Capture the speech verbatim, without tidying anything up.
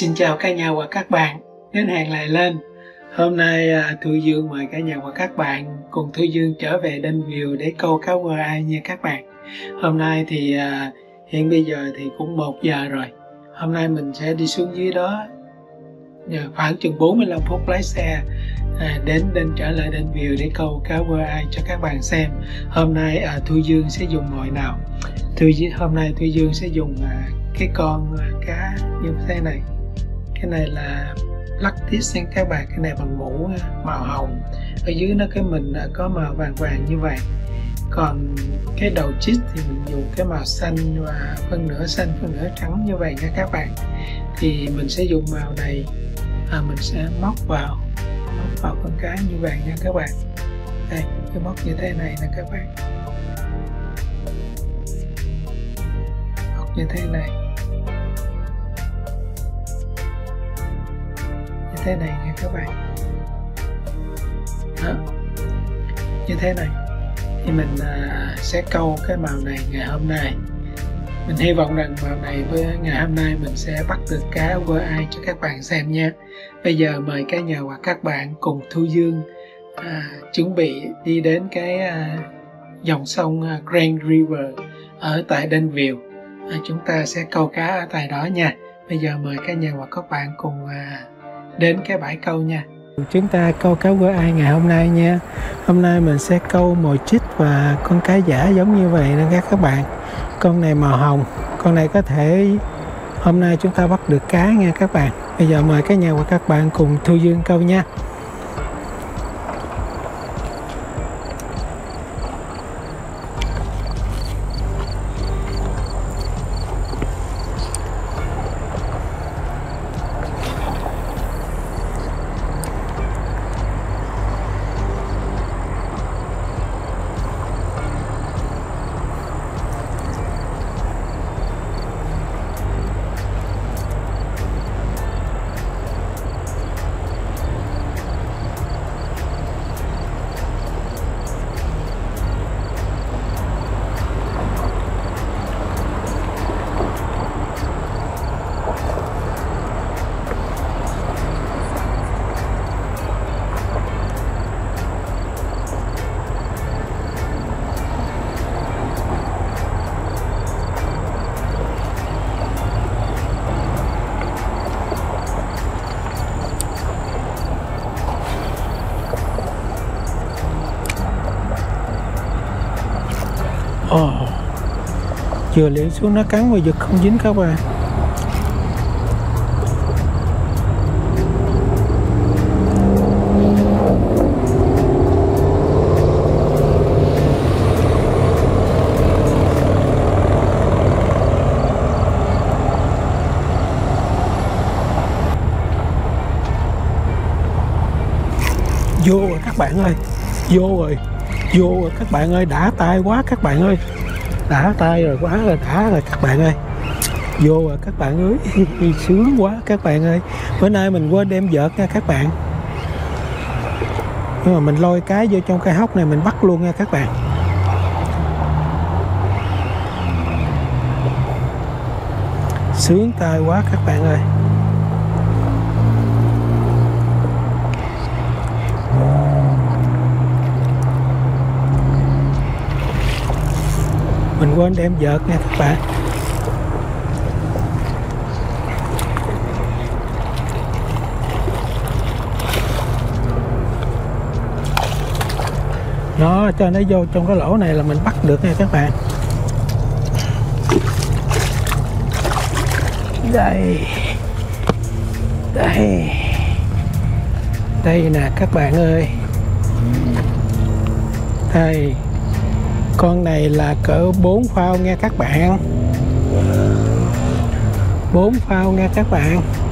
Xin chào cả nhà và các bạn, đến hẹn lại lên. Hôm nay Thu Dương mời cả nhà và các bạn cùng Thu Dương trở về Dunnville để câu cá quơ ai nha các bạn. Hôm nay thì hiện bây giờ thì cũng một giờ rồi. Hôm nay mình sẽ đi xuống dưới đó khoảng chừng bốn mươi lăm phút lái xe à, đến đến trở lại Dunnville để câu cá quơ ai cho các bạn xem. Hôm nay à, Thu Dương sẽ dùng mồi nào? Thu, hôm nay Thu Dương sẽ dùng à, cái con à, cá như thế này. Cái này là black tip nha các bạn, cái này bằng mũ màu hồng. Ở dưới nó cái mình à, có màu vàng vàng như vậy. Còn cái đầu chít thì mình dùng cái màu xanh và phân nửa xanh, phân nửa trắng như vậy nha các bạn. Thì mình sẽ dùng màu này à, mình sẽ móc vào móc vào con cá như vậy nha các bạn. Đây, cái móc như thế này nè các bạn, móc như thế này như thế này nha các bạn. Đó, như thế này thì mình à, sẽ câu cái màu này ngày hôm nay. Mình hy vọng rằng màu này với ngày hôm nay mình sẽ bắt được cá quơ ai cho các bạn xem nha. Bây giờ mời cả nhà và các bạn cùng Thu Dương à, chuẩn bị đi đến cái à, dòng sông Grand River ở tại Dunnville. À, chúng ta sẽ câu cá ở tại đó nha. Bây giờ mời cả nhà và các bạn cùng à, đến cái bãi câu nha. Chúng ta câu cá quơ ai ngày hôm nay nha. Hôm nay mình sẽ câu mồi chích và con cá giả giống như vậy nè các bạn. Con này màu hồng, con này có thể hôm nay chúng ta bắt được cá nha các bạn. Bây giờ mời cả nhà và các bạn cùng Thu Dương câu nha. Oh, vừa liễn xuống nó cắn vào giật không dính các bạn. Vô rồi các bạn ơi, vô rồi. Vô rồi các bạn ơi, đã tay quá các bạn ơi. Đã tay rồi, quá rồi, đã rồi các bạn ơi. Vô rồi các bạn ơi. Sướng quá các bạn ơi. Bữa nay mình quên đem vợt nha các bạn. Nhưng mà mình lôi cái vô trong cái hốc này mình bắt luôn nha các bạn. Sướng tay quá các bạn ơi. Mình quên đem vợt nha các bạn. Nó cho nó vô trong cái lỗ này là mình bắt được nha các bạn. Đây, đây, đây nè các bạn ơi. Đây, con này là cỡ bốn phao nha các bạn, bốn phao nha các bạn.